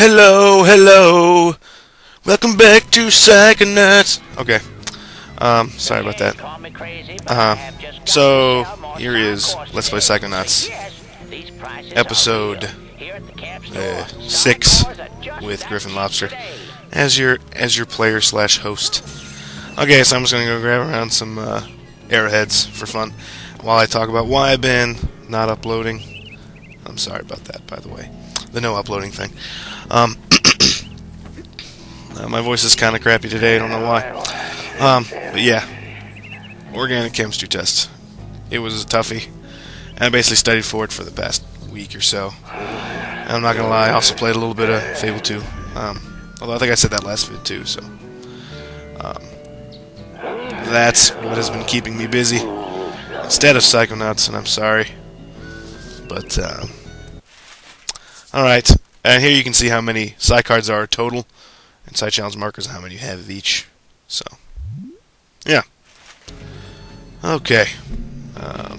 Hello, hello. Welcome back to Psychonauts. Okay. Sorry about that. So here is Let's Play Psychonauts episode 6 with Griffin Lobster as your player slash host. Okay, so I'm just gonna go grab around some arrowheads for fun while I talk about why I've been not uploading. I'm sorry about that, by the way. The no uploading thing. My voice is kind of crappy today. I don't know why. But yeah, organic chemistry test. It was a toughie. And I basically studied for it for the past week or so. And I'm not gonna lie. I also played a little bit of Fable 2. Although I think I said that last vid too. So that's what has been keeping me busy instead of Psychonauts, and I'm sorry. But alright, and here you can see how many Psycards are total, and Psy Challenge markers and how many you have of each. So, yeah. Okay. I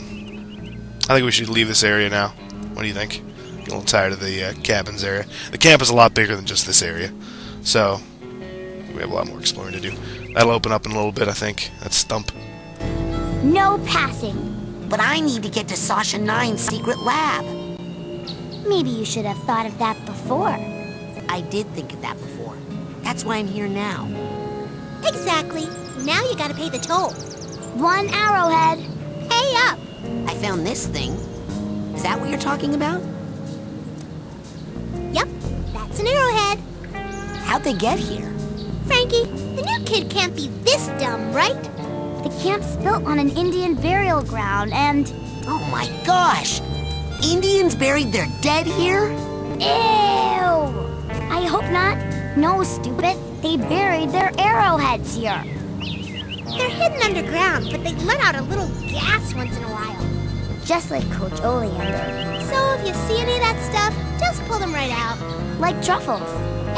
think we should leave this area now. What do you think? I'm getting a little tired of the cabins area. The camp is a lot bigger than just this area, so we have a lot more exploring to do. That'll open up in a little bit, I think. That's Stump. No passing. But I need to get to Sasha-9's secret lab. Maybe you should have thought of that before. I did think of that before. That's why I'm here now. Exactly. Now you gotta pay the toll. One arrowhead. Pay up. I found this thing. Is that what you're talking about? Yep, that's an arrowhead. How'd they get here? Frankie, the new kid can't be this dumb, right? The camp's built on an Indian burial ground and... Oh my gosh! Indians buried their dead here? Ew! I hope not. No, stupid. They buried their arrowheads here. They're hidden underground, but they let out a little gas once in a while. Just like Coach Oleander. So if you see any of that stuff, just pull them right out. Like truffles.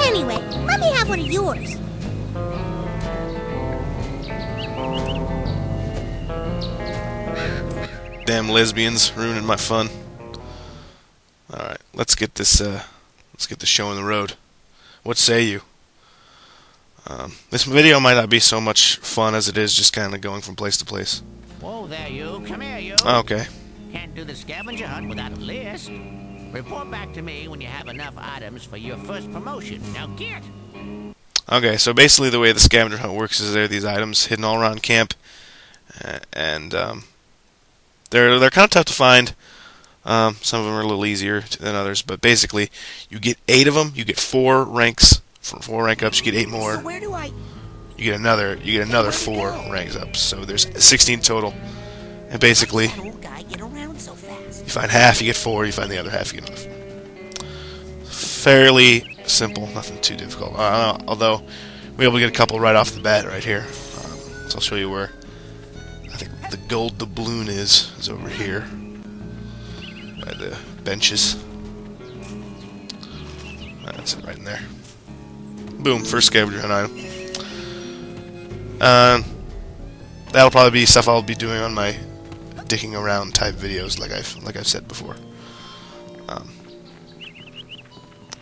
Anyway, let me have one of yours. Damn lesbians ruining my fun. All right, let's get this show on the road. What say you? This video might not be so much fun as it is just kind of going from place to place. Whoa there, you! Come here, you! Okay. Can't do the scavenger hunt without a list. Report back to me when you have enough items for your first promotion. Now get. Okay, so basically the way the scavenger hunt works is there are these items hidden all around camp, and they're kind of tough to find. Some of them are a little easier than others, but basically, you get 8 of them. You get 4 ranks, 4 rank ups. You get 8 more. So where do I... You get another 4 ranks up. So there's 16 total, and basically, you find half, you get 4. You find the other half, you get another 4. Fairly simple, nothing too difficult. Although we're able to get a couple right off the bat right here. So I'll show you where I think the gold doubloon is over here. By the benches. That's it right in there. Boom, first scavenger hunt item. That'll probably be stuff I'll be doing on my dicking around type videos like I've said before.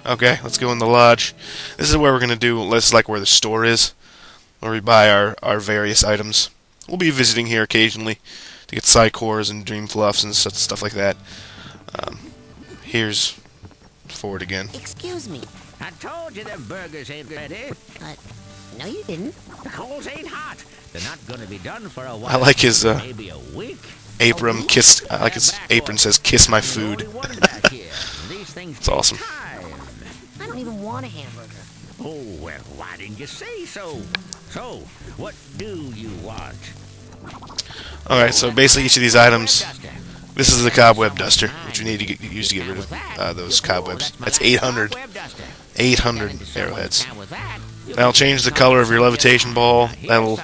Okay, let's go in the lodge. This is where we're gonna do where the store is, where we buy our various items. We'll be visiting here occasionally to get Psycores and Dream Fluffs and stuff like that. Here's Ford again. Excuse me. I told you the burgers ain't ready. But no, you didn't. The coals ain't hot. They're not gonna be done for a while. I like his maybe a week. Apron kiss. I like his apron says "Kiss my food." It's awesome. I don't even want a hamburger. Oh well, why didn't you say so? So, what do you want? All right. So basically, each of these items. This is the cobweb duster, which we need to use to get rid of those cobwebs. That's 800 arrowheads. That'll change the color of your levitation ball. That'll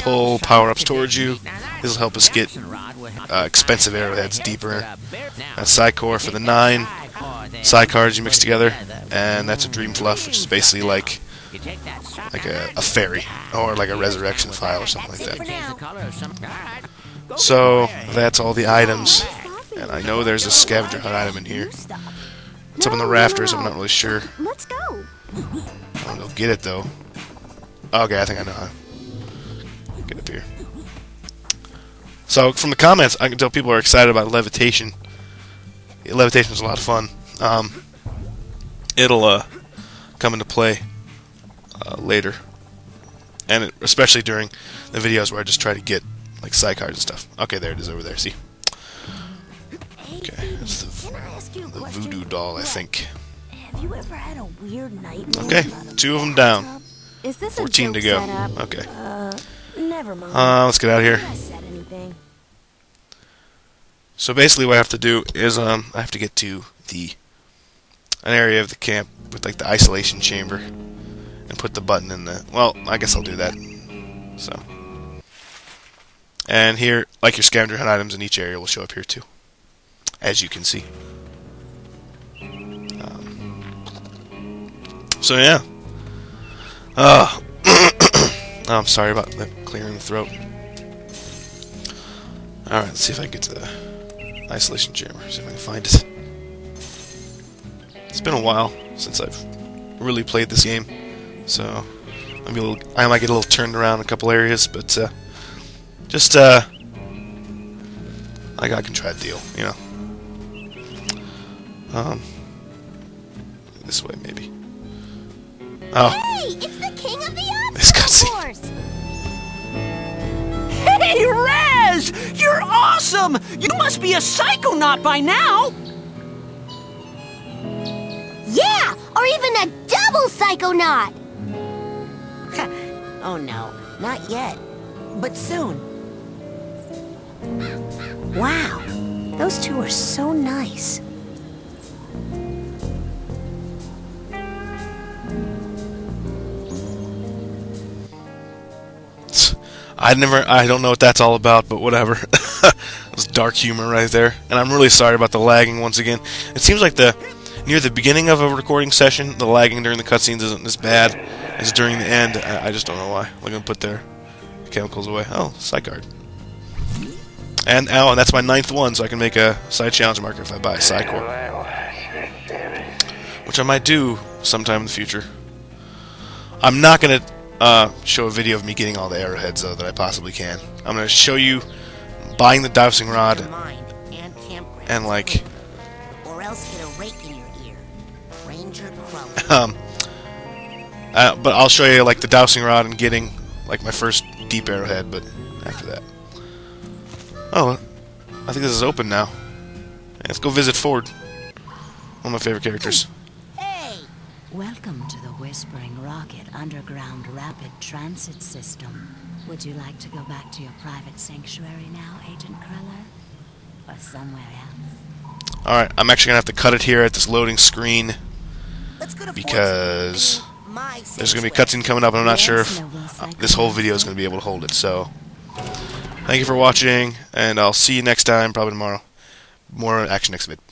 pull power-ups towards you. This'll help us get expensive arrowheads deeper. That's Psycore for the 9 Psycards you mix together, and that's a Dream Fluff, which is basically like a fairy or like a resurrection file or something like that. So that's all the items, and I know there's a scavenger hunt item in here. It's up in the rafters. I'm not really sure. Let's go. I'll go get it, though. Okay, I think I know how to get up here. So, from the comments, I can tell people are excited about levitation. Yeah, levitation is a lot of fun. It'll come into play later. And it, especially during the videos where I just try to get, like, Psycards and stuff. Okay, there it is over there, see? Okay, that's the voodoo doll, I think. Have you ever had a weird nightmare? Okay, two of them down. 14 to go. Okay. Never mind. Let's get out of here. So basically what I have to do is I have to get to an area of the camp with like the isolation chamber and put the button in the... Well, I guess I'll do that. So. And here, like your scavenger hunt items in each area will show up here too. As you can see. So yeah. I'm sorry about clearing the throat. Alright, let's see if I can get to the isolation chamber. See if I can find it. It's been a while since I've really played this game. So maybe I might get a little turned around in a couple areas, but I can try a deal, you know. This way maybe. Oh. Hey, it's the king of the obstacles! Hey, Rez! You're awesome! You must be a psychonaut by now! Yeah, or even a double psychonaut! Oh no, not yet. But soon. Wow, those two are so nice. I don't know what that's all about, but whatever. It's dark humor right there. And I'm really sorry about the lagging once again. It seems like near the beginning of a recording session, the lagging during the cutscenes isn't as bad as during the end. I just don't know why. We're gonna put their chemicals away. Oh, Psycard. And ow, and that's my 9th one, so I can make a side challenge marker if I buy a Psycore. Which I might do sometime in the future. I'm not gonna show a video of me getting all the arrowheads, though, that I possibly can. I'm going to show you buying the dousing rod and like... Or else get a rake in your ear. Ranger Crow. But I'll show you, like, the dousing rod and getting, like, my first deep arrowhead, but after that. Oh, I think this is open now. Yeah, let's go visit Ford. One of my favorite characters. Welcome to the Whispering Rocket Underground Rapid Transit System. Would you like to go back to your private sanctuary now, Agent Cruller? Or somewhere else? Alright, I'm actually going to have to cut it here at this loading screen. Because there's going to be a cutscene coming up and I'm not sure if this whole video is going to be able to hold it. So, thank you for watching, and I'll see you next time, probably tomorrow. More action next vid.